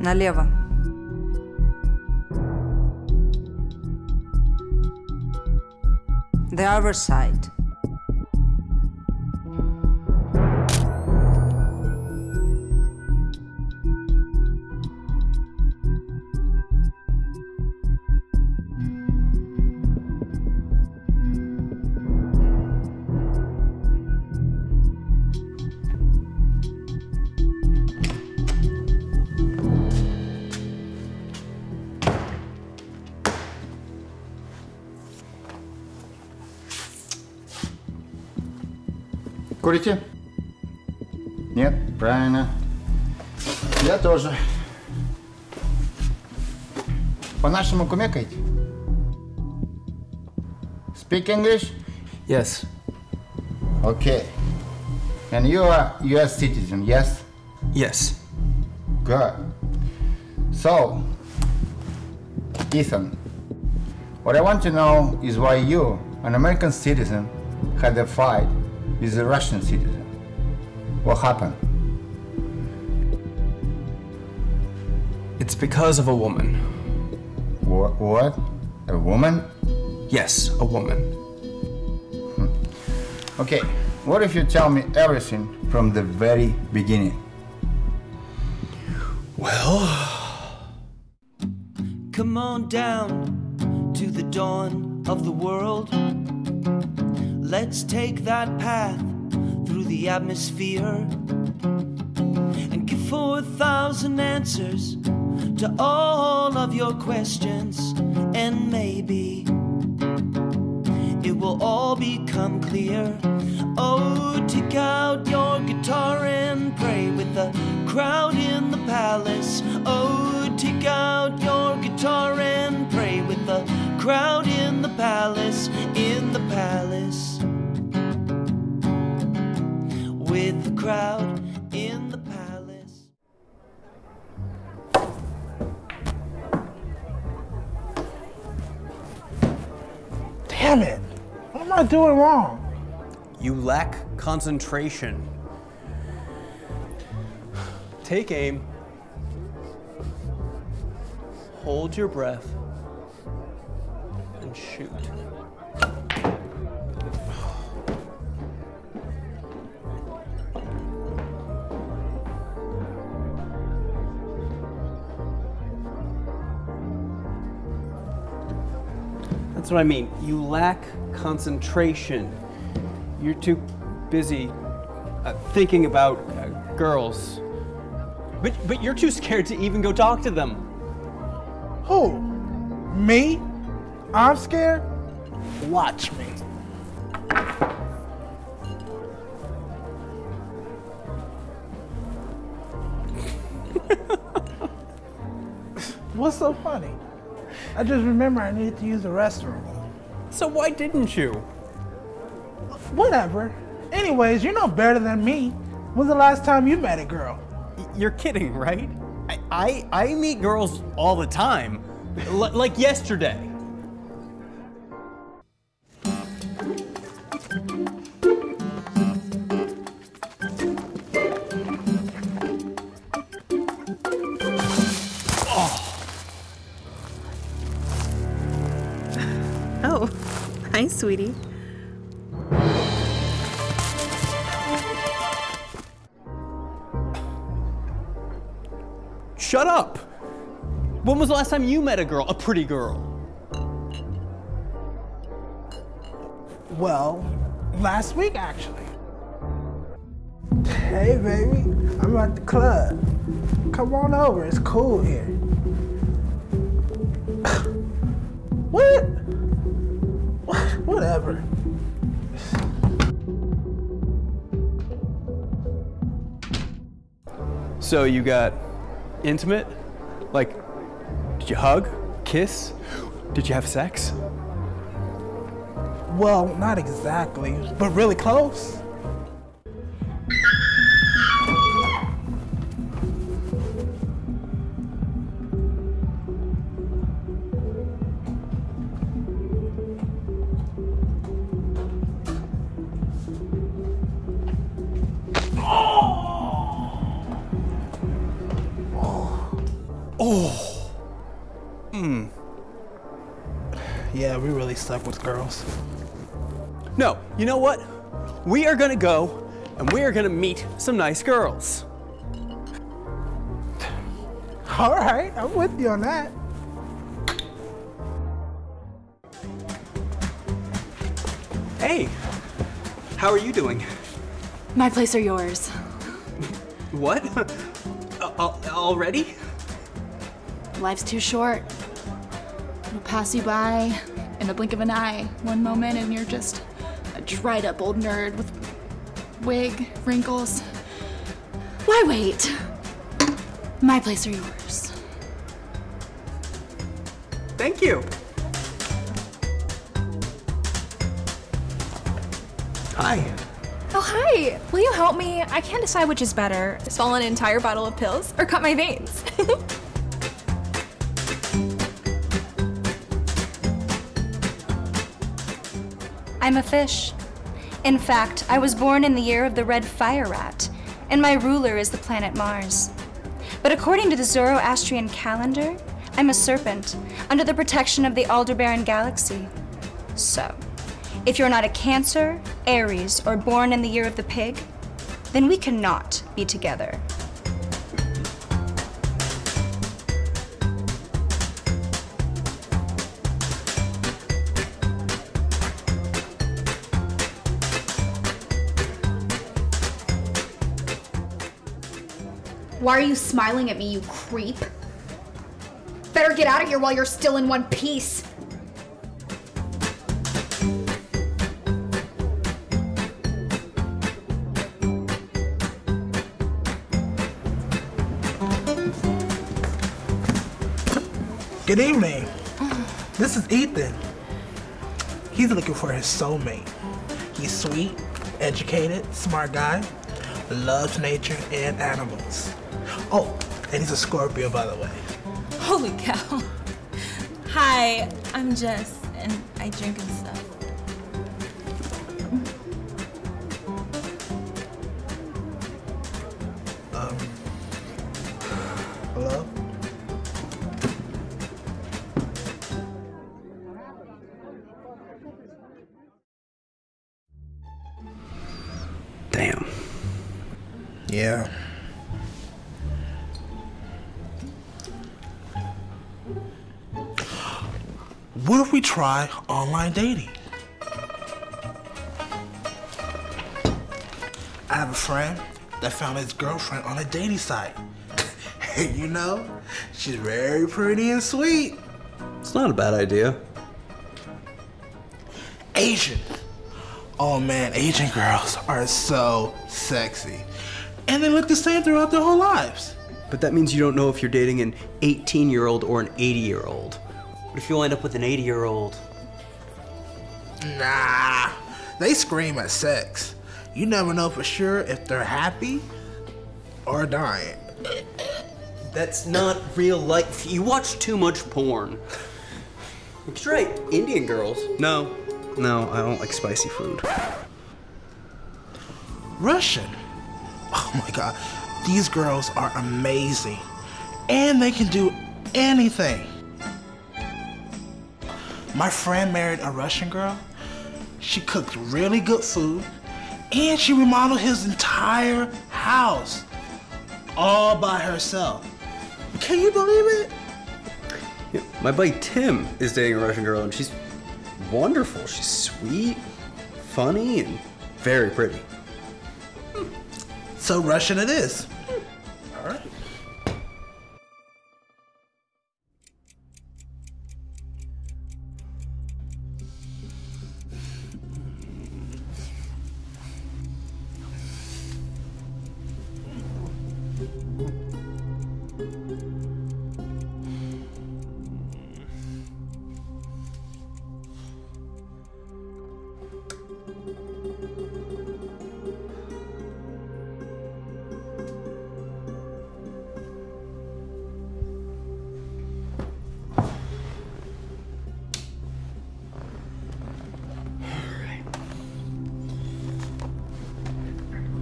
Налево. The other side. Курите? Нет, правильно. Я тоже. По-нашему кумекаете? Speak English? Yes. Okay. And you are US citizen, yes? Yes. Good. So, Ethan, what I want to know is why you, an American citizen, had a fight with a Russian citizen. What happened? It's because of a woman. What? A woman? Yes, a woman. Okay, what if you tell me everything from the very beginning? Well... Come on down to the dawn of the world. Let's take that path through the atmosphere and give 4,000 answers to all of your questions, and maybe it will all become clear. Oh, take out your guitar and pray with the crowd in the palace. Oh, take out your guitar and pray with the crowd in the palace, in the palace. With the crowd in the palace. Damn it! What am I doing wrong? You lack concentration. Take aim. Hold your breath. And shoot. That's what I mean. You lack concentration. You're too busy thinking about girls. But you're too scared to even go talk to them. Who? Me? I'm scared? Watch me. What's so funny? I just remember I needed to use the restroom. So why didn't you? Whatever. Anyways, you're no better than me. When's the last time you met a girl? You're kidding, right? I meet girls all the time. Like yesterday. Hi, sweetie. Shut up! When was the last time you met a girl, a pretty girl? Well, last week, actually. Hey, baby, I'm at the club. Come on over, it's cool here. What? Whatever. So you got intimate? Like, did you hug? Kiss? Did you have sex? Well, not exactly, but really close. Oh. Hmm. Yeah, we really stuck with girls. No, you know what? We are gonna go and we are gonna meet some nice girls. All right, I'm with you on that. Hey, how are you doing? My place or yours? What? Already? Life's too short. It'll pass you by in a blink of an eye. One moment and you're just a dried up old nerd with wig, wrinkles. Why wait? My place or yours? Thank you. Hi. Oh, hi. Will you help me? I can't decide which is better. Swallow an entire bottle of pills or cut my veins. I'm a fish. In fact, I was born in the year of the red fire rat, and my ruler is the planet Mars. But according to the Zoroastrian calendar, I'm a serpent under the protection of the Alderbaran galaxy. So, if you're not a Cancer, Aries, or born in the year of the pig, then we cannot be together. Why are you smiling at me, you creep? Better get out of here while you're still in one piece. Good evening. This is Ethan. He's looking for his soulmate. He's sweet, educated, smart guy, loves nature and animals. Oh, and he's a Scorpio, by the way. Holy cow. Hi, I'm Jess, and I drink and stuff. Hello? Damn. Yeah. What if we try online dating? I have a friend that found his girlfriend on a dating site. And you know, she's very pretty and sweet. It's not a bad idea. Asian. Oh man, Asian girls are so sexy. And they look the same throughout their whole lives. But that means you don't know if you're dating an 18-year-old or an 80-year-old. What if you end up with an 80-year-old? Nah, they scream at sex. You never know for sure if they're happy or dying. That's not real life. You watch too much porn. We could try Indian girls. No, I don't like spicy food. Russian. Oh my God, these girls are amazing. And they can do anything. My friend married a Russian girl. She cooked really good food, and she remodeled his entire house all by herself. Can you believe it? Yeah, my buddy Tim is dating a Russian girl, and she's wonderful. She's sweet, funny, and very pretty. So Russian it is. All right.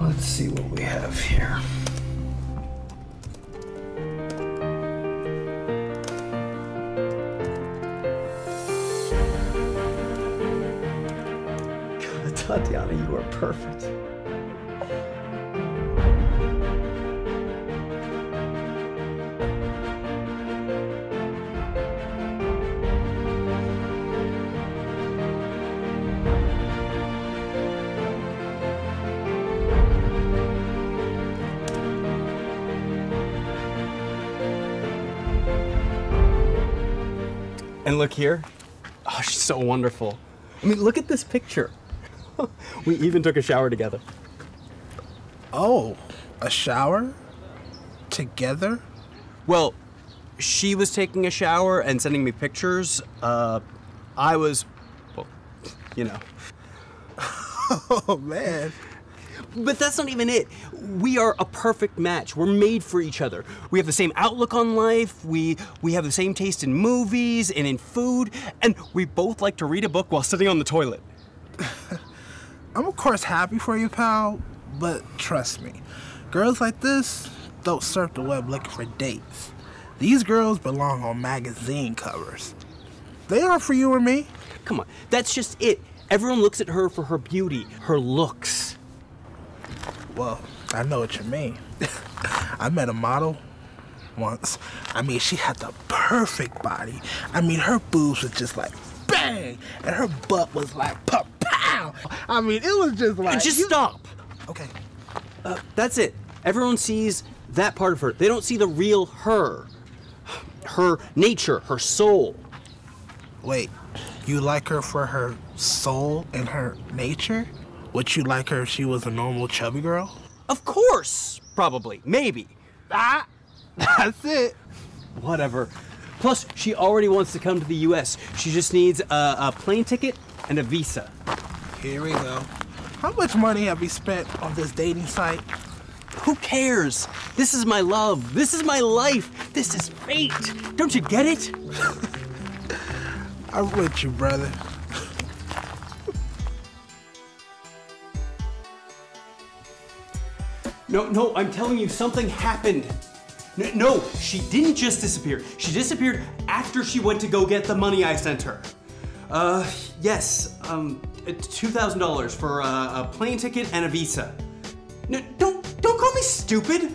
Let's see what we have here. Tatiana, you are perfect. And look here. Oh, she's so wonderful. I mean, look at this picture. We even took a shower together. Oh, a shower? Together? Well, she was taking a shower and sending me pictures. I was, well, you know. Oh, man. But that's not even it. We are a perfect match. We're made for each other. We have the same outlook on life. We have the same taste in movies and in food. And we both like to read a book while sitting on the toilet. I'm of course happy for you, pal. But trust me, girls like this don't surf the web looking for dates. These girls belong on magazine covers. They are for you or me. Come on, that's just it. Everyone looks at her for her beauty, her looks. Well, I know what you mean. I met a model once. I mean, she had the perfect body. I mean, her boobs was just like bang, and her butt was like pow. I mean, it was just like. Just stop. Okay. That's it. Everyone sees that part of her. They don't see the real her. Her nature, her soul. Wait, you like her for her soul and her nature? Would you like her if she was a normal chubby girl? Of course! Probably. Maybe. Ah! That's it. Whatever. Plus, she already wants to come to the U.S. She just needs a plane ticket and a visa. Here we go. How much money have we spent on this dating site? Who cares? This is my love. This is my life. This is fate. Don't you get it? I'm with you, brother. No, I'm telling you, something happened. No, she didn't just disappear. She disappeared after she went to go get the money I sent her. Yes, $2,000 for a plane ticket and a visa. No, don't call me stupid.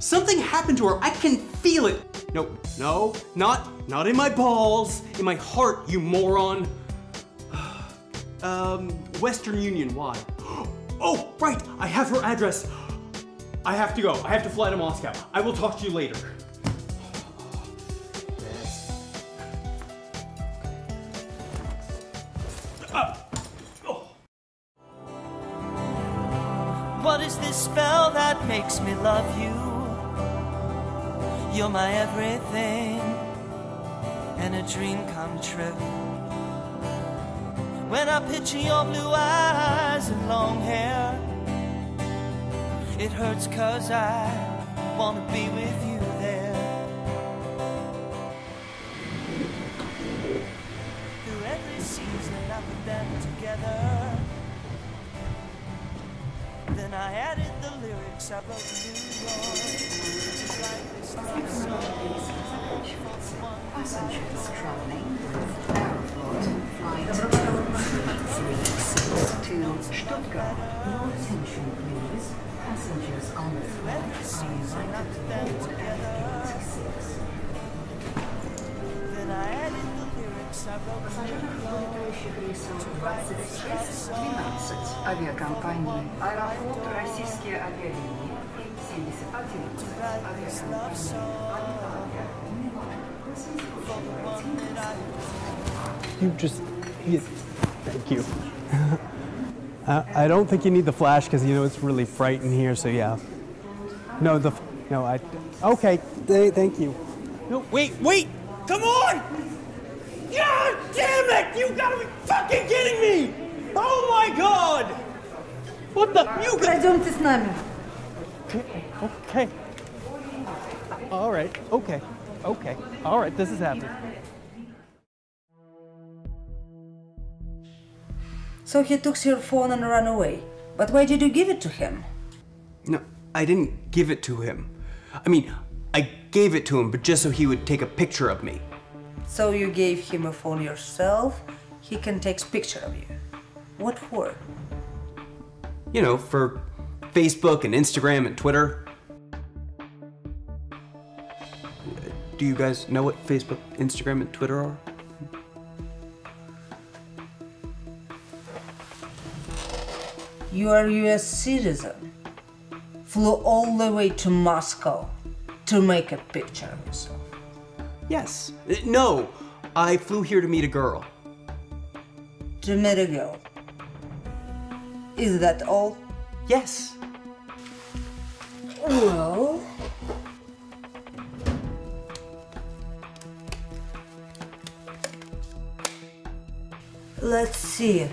Something happened to her, I can feel it. No, not in my balls, in my heart, you moron. Western Union, why? Oh, right, I have her address. I have to go. I have to fly to Moscow. I will talk to you later. What is this spell that makes me love you? You're my everything and a dream come true. When I picture your blue eyes and long hair, it hurts 'cause I wanna be with you there. Through every season I put them together. Then I added the lyrics I wrote to New York. To Stuttgart. No attention, please. Passengers on the flight are invited to board at gate 6. Then I added the lyrics I wrote Thank you. I don't think you need the flash because, you know, it's really bright in here, so yeah. Okay, thank you. No, wait! Come on! God damn it! You gotta be fucking kidding me! Oh my god! What the? Okay. Alright, okay. Alright, this is happening. So he took your phone and ran away. But why did you give it to him? No, I didn't give it to him. I mean, I gave it to him, but just so he would take a picture of me. So you gave him a phone yourself? He can take a picture of you. What for? You know, for Facebook and Instagram and Twitter. Do you guys know what Facebook, Instagram, and Twitter are? You are a US citizen. Flew all the way to Moscow to make a picture of yourself. Yes. No, I flew here to meet a girl. To meet a girl. Is that all? Yes. Well... let's see.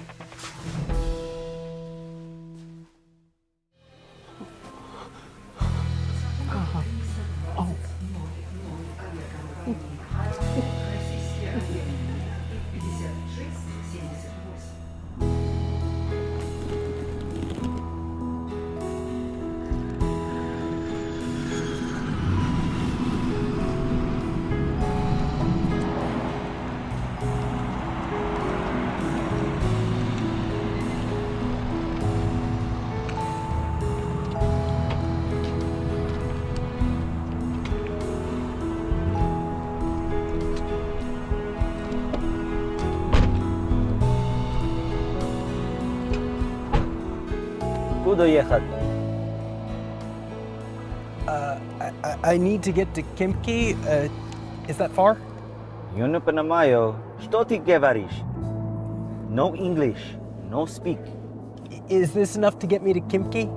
I need to get to Kimki. Is that far? You know Panamayo. No English, no speak. Is this enough to get me to Kimki?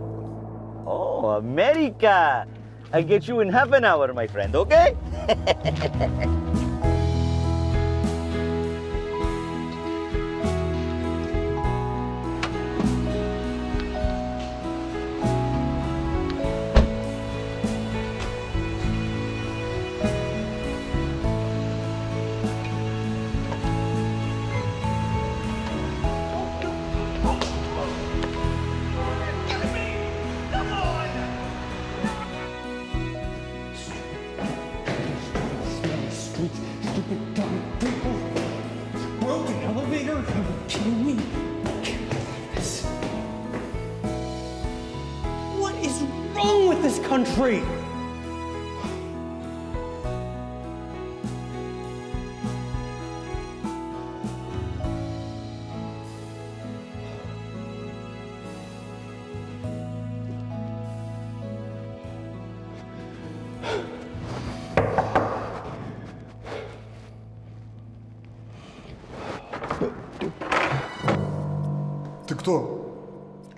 Oh, America! I'll get you in half an hour, my friend, okay?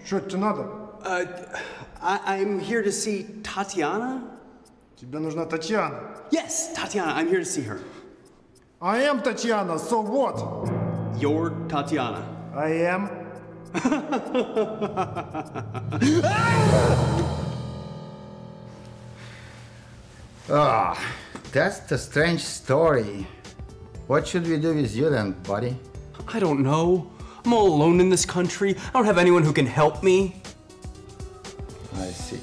Что тебе надо? I'm here to see Tatiana. Тебе нужна Татьяна? Yes, Tatiana. I'm here to see her. I am Tatiana, so what? You're Tatiana. I am. Ah, that's the strange story. What should we do with you then, buddy? I don't know. I'm all alone in this country. I don't have anyone who can help me. I see.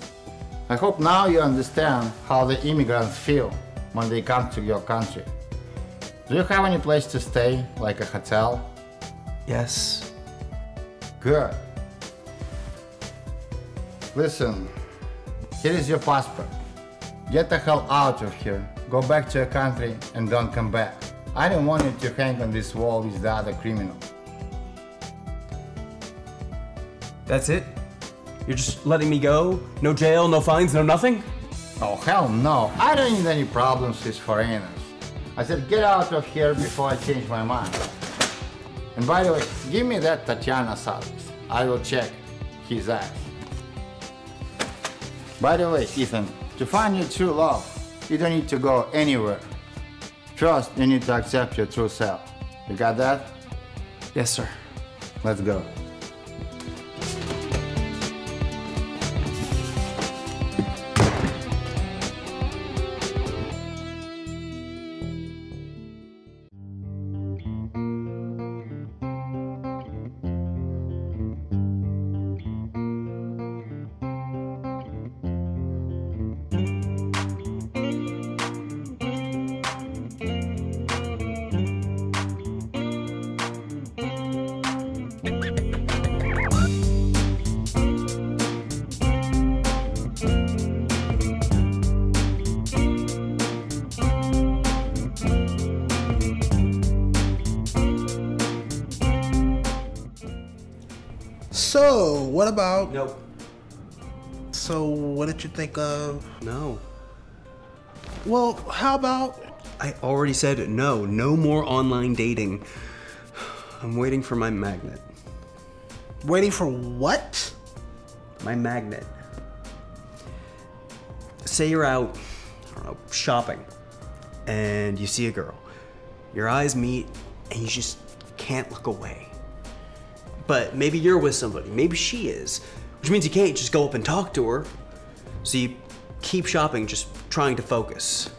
I hope now you understand how the immigrants feel when they come to your country. Do you have any place to stay, like a hotel? Yes. Good. Listen, here is your passport. Get the hell out of here. Go back to your country and don't come back. I don't want you to hang on this wall with the other criminals. That's it? You're just letting me go? No jail, no fines, no nothing? Oh, hell no. I don't need any problems with foreigners. I said, get out of here before I change my mind. And by the way, give me that Tatiana's address. I will check his eyes. By the way, Ethan, to find your true love, you don't need to go anywhere. First, you need to accept your true self. You got that? Yes, sir. Let's go. So, what about... Nope. So, what did you think of... No. Well, how about... I already said no. No more online dating. I'm waiting for my magnet. Waiting for what? My magnet. Say you're out, I don't know, shopping, and you see a girl. Your eyes meet, and you just can't look away. But maybe you're with somebody, maybe she is, which means you can't just go up and talk to her. So you keep shopping, just trying to focus.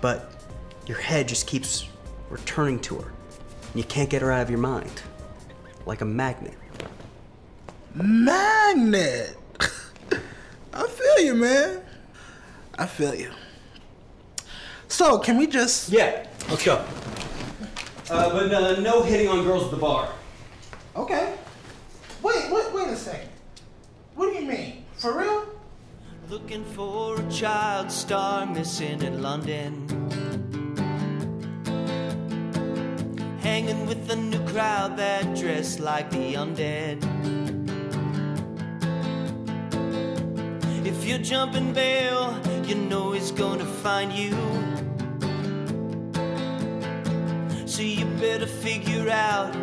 But your head just keeps returning to her. You can't get her out of your mind. Like a magnet. Magnet! I feel you, man. I feel you. So, can we just... Yeah, let's go. But no hitting on girls at the bar. Okay. Wait a second. What do you mean? For real? Looking for a child star missing in London. Hanging with a new crowd that dressed like the undead. If you're jumping bail, you know he's gonna find you. So you better figure out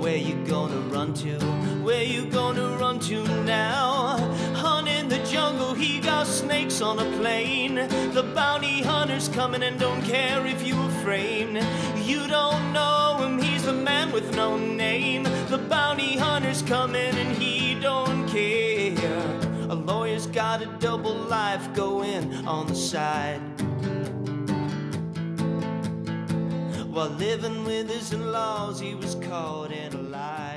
where you're gonna run to. Where you gonna run to now? Hunt in the jungle, he got snakes on a plane. The bounty hunter's coming and don't care if you were framed. You don't know him, he's the man with no name. The bounty hunter's coming and he don't care. A lawyer's got a double life going on the side, while living with his in-laws, he was caught in a lie.